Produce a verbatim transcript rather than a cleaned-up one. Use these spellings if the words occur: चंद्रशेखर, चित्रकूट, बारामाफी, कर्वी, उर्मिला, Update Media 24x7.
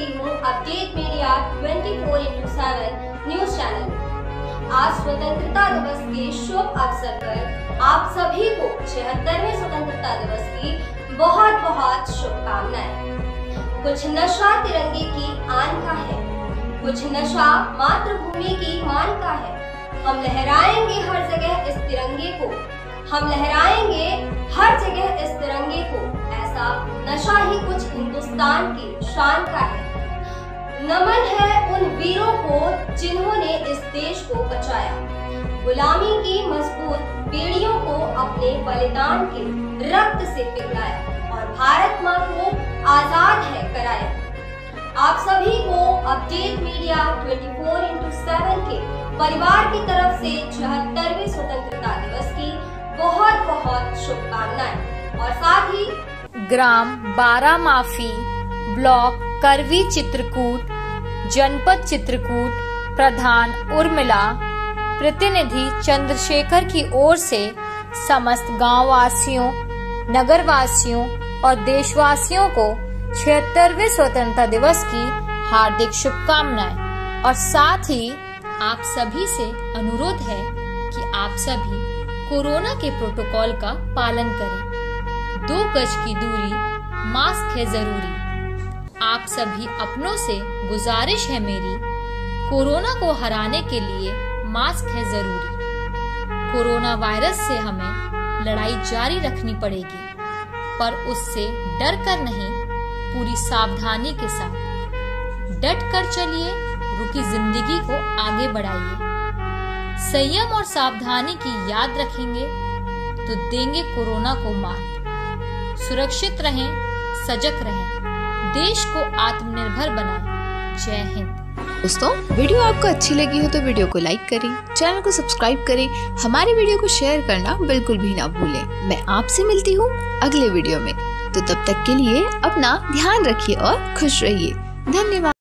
सकती हूँ update media चौबीस इनटू सात न्यूज चैनल। आज स्वतंत्रता दिवस के शुभ अवसर पर आप सभी को छिहत्तरवें स्वतंत्रता दिवस की बहुत बहुत शुभकामनाएं। कुछ नशा तिरंगे की आन का है, कुछ नशा मातृभूमि की मान का है। हम लहराएंगे हर जगह इस तिरंगे को, हम लहराएंगे हर जगह इस तिरंगे को। ऐसा नशा ही कुछ हिंदुस्तान की शान का है। नमन है उन वीरों को जिन्होंने इस देश को बचाया, गुलामी की मजबूत पीढ़ियों को अपने बलिदान के रक्त से पिघलाया और भारत माँ को आजाद है कराया। आप सभी को अपडेट मीडिया चौबीस इनटू सात के परिवार की तरफ से छिहत्तरवीं स्वतंत्रता दिवस की बहुत बहुत शुभकामनाएं। और साथ ही ग्राम बारामाफी, ब्लॉक कर्वी चित्रकूट, जनपद चित्रकूट, प्रधान उर्मिला, प्रतिनिधि चंद्रशेखर की ओर से समस्त गाँव वासियों, नगर वासियों और देशवासियों को छिहत्तरवें स्वतंत्रता दिवस की हार्दिक शुभकामनाएं। और साथ ही आप सभी से अनुरोध है कि आप सभी कोरोना के प्रोटोकॉल का पालन करें। दो गज की दूरी, मास्क है जरूरी। आप सभी अपनों से गुजारिश है मेरी, कोरोना को हराने के लिए मास्क है जरूरी। कोरोना वायरस से हमें लड़ाई जारी रखनी पड़ेगी, पर उससे डर कर नहीं, पूरी सावधानी के साथ डट कर चलिए। रुकी जिंदगी को आगे बढ़ाइए। संयम और सावधानी की याद रखेंगे तो देंगे कोरोना को मात। सुरक्षित रहें, सजग रहें, देश को आत्मनिर्भर बनाएं। जय हिंद। दोस्तों, वीडियो आपको अच्छी लगी हो तो वीडियो को लाइक करें, चैनल को सब्सक्राइब करें, हमारी वीडियो को शेयर करना बिल्कुल भी ना भूलें। मैं आपसे मिलती हूँ अगले वीडियो में, तो तब तक के लिए अपना ध्यान रखिए और खुश रहिए। धन्यवाद।